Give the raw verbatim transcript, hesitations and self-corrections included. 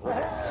What?